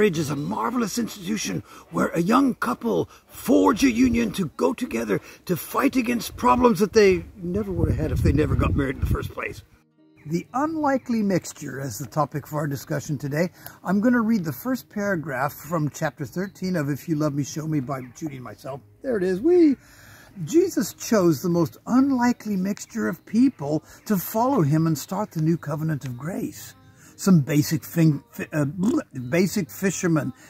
Marriage is a marvelous institution where a young couple forge a union to go together to fight against problems that they never would have had if they never got married in the first place. The unlikely mixture is the topic for our discussion today. I'm going to read the first paragraph from chapter 13 of If You Love Me, Show Me by Judy and myself. There it is. Jesus chose the most unlikely mixture of people to follow him and start the new covenant of grace. Some basic fisherman,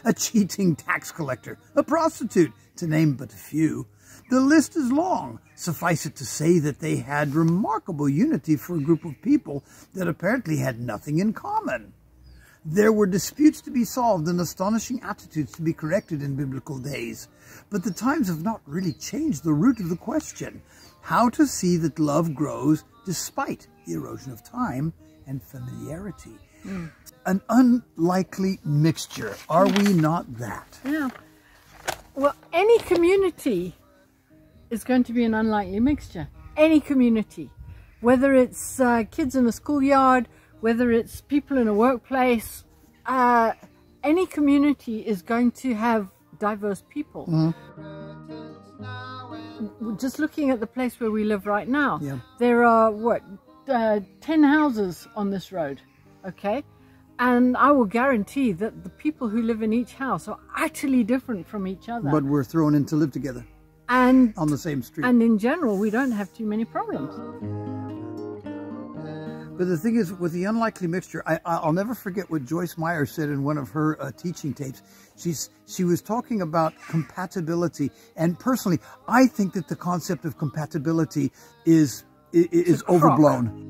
a cheating tax collector, a prostitute, to name but a few. The list is long. Suffice it to say that they had remarkable unity for a group of people that apparently had nothing in common. There were disputes to be solved and astonishing attitudes to be corrected in biblical days. But the times have not really changed the root of the question: how to see that love grows despite the erosion of time and familiarity. Mm. An unlikely mixture. Are we not that? Yeah. Well, any community is going to be an unlikely mixture. Any community. Whether it's kids in the schoolyard, whether it's people in a workplace, any community is going to have diverse people. Mm-hmm. Just looking at the place where we live right now, yeah. There are, 10 houses on this road, okay? And I will guarantee that the people who live in each house are utterly different from each other. But we're thrown in to live together. And on the same street. And in general, we don't have too many problems. But the thing is, with the unlikely mixture, I'll never forget what Joyce Meyer said in one of her teaching tapes. She was talking about compatibility. And personally, I think that the concept of compatibility is overblown.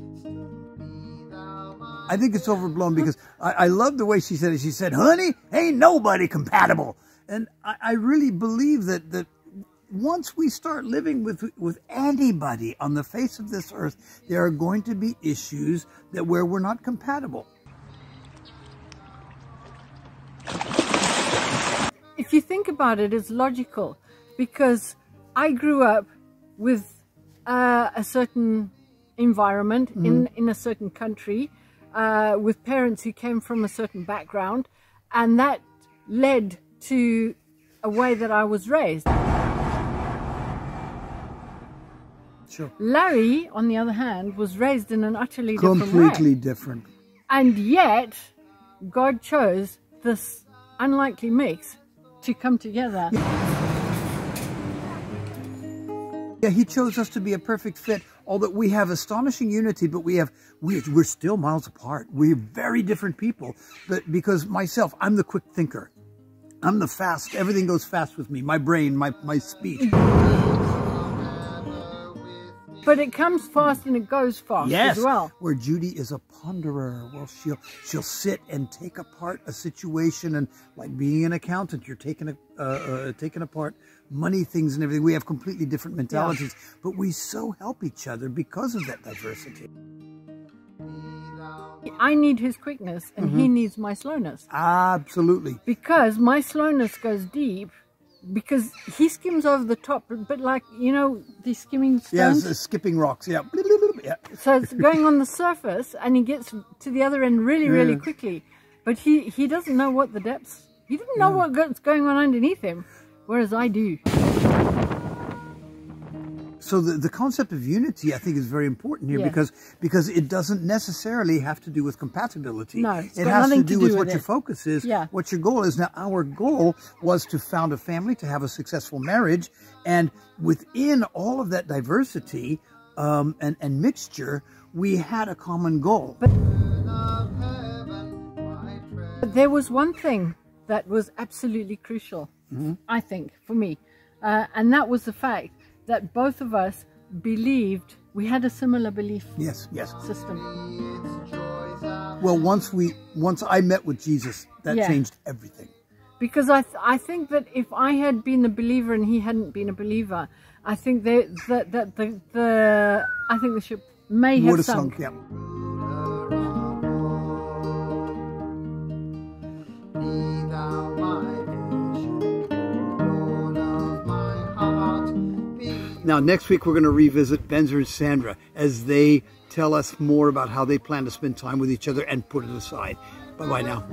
I think it's overblown because I love the way she said it. She said, "Honey, ain't nobody compatible." And I really believe that once we start living with anybody on the face of this earth, there are going to be issues where we're not compatible. If you think about it, it's logical, because I grew up with a certain environment, mm-hmm. in a certain country, with parents who came from a certain background, and that led to a way that I was raised. Sure. Larry, on the other hand, was raised in an utterly different way. Completely different. And yet, God chose this unlikely mix to come together. Yeah, he chose us to be a perfect fit, although we have astonishing unity, but we're still miles apart. We're very different people, but because myself, I'm the quick thinker. I'm the fast, everything goes fast with me, my brain, my speech. But it comes fast and it goes fast, yes, as well. Where Judy is a ponderer. Well, she'll sit and take apart a situation, and like being an accountant, you're taking apart money things and everything. We have completely different mentalities, yeah. But we so help each other because of that diversity. I need his quickness and mm-hmm. he needs my slowness. Absolutely. Because my slowness goes deep. Because he skims over the top, but like, you know, these skimming stones? Yeah, skipping rocks, yeah. So it's going on the surface, and he gets to the other end really, really quickly. But he doesn't know what the depths... He doesn't know what's going on underneath him, whereas I do. So the concept of unity, I think, is very important here, yes. because it doesn't necessarily have to do with compatibility. No, it has to do with what your focus is, yeah. What your goal is. Now, our goal was to found a family, to have a successful marriage, and within all of that diversity and mixture, we had a common goal. But there was one thing that was absolutely crucial, mm-hmm. I think, for me, and that was the fact that both of us believed, we had a similar belief system. Well, once I met with Jesus, that changed everything. Because I think that if I had been a believer and he hadn't been a believer, I think the ship may have sunk. Yeah. Now, next week, we're going to revisit Benzer and Sandra as they tell us more about how they plan to spend time with each other and put it aside. Bye-bye now.